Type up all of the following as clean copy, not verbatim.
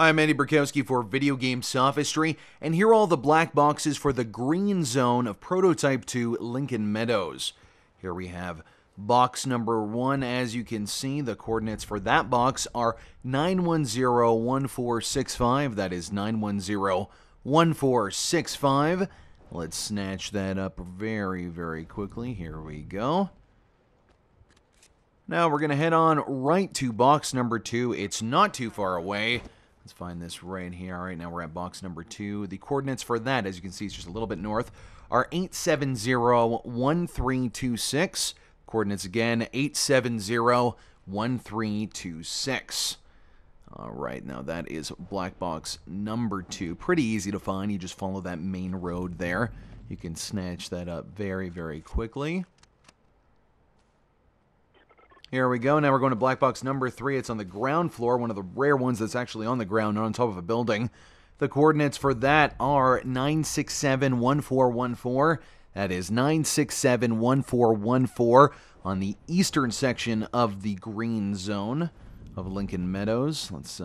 Hi, I'm Andy Borkowski for Video Game Sophistry, and here are all the black boxes for the Green Zone of Prototype 2 Lincoln Meadows. Here we have box number 1. As you can see, the coordinates for that box are 910-1465. That is 910-1465. Let's snatch that up very, very quickly. Here we go. Now we're going to head on right to box number 2. It's not too far away. Let's find this right here. All right, now we're at box number 2. The coordinates for that, as you can see, it's just a little bit north, are 870-1326. Coordinates again, 870-1326. All right, now that is black box number 2. Pretty easy to find. You just follow that main road there. You can snatch that up very, very quickly. Here we go. Now we're going to black box number 3. It's on the ground floor, one of the rare ones that's actually on the ground, not on top of a building. The coordinates for that are 967-1414. That is 967-1414 on the eastern section of the Green Zone of Lincoln Meadows. Let's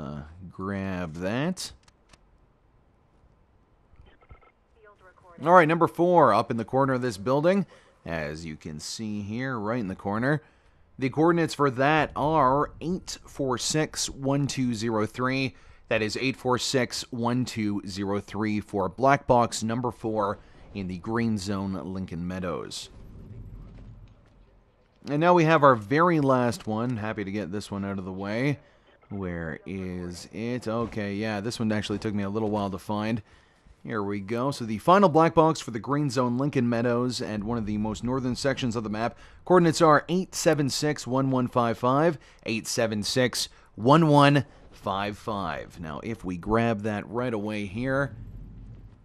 grab that. All right, number 4 up in the corner of this building. As you can see here, right in the corner. The coordinates for that are 846-1203. That is 846-1203 for black box number 4 in the Green Zone, Lincoln Meadows. And now we have our very last one. Happy to get this one out of the way. Where is it? Okay, yeah, this one actually took me a little while to find. Here we go. So the final black box for the Green Zone, Lincoln Meadows, and one of the most northern sections of the map. Coordinates are 876-1155, 876-1155. Now, if we grab that right away here,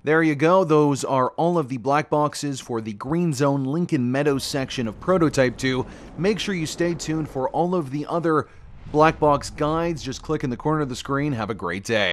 there you go. Those are all of the black boxes for the Green Zone, Lincoln Meadows section of Prototype 2. Make sure you stay tuned for all of the other black box guides. Just click in the corner of the screen. Have a great day.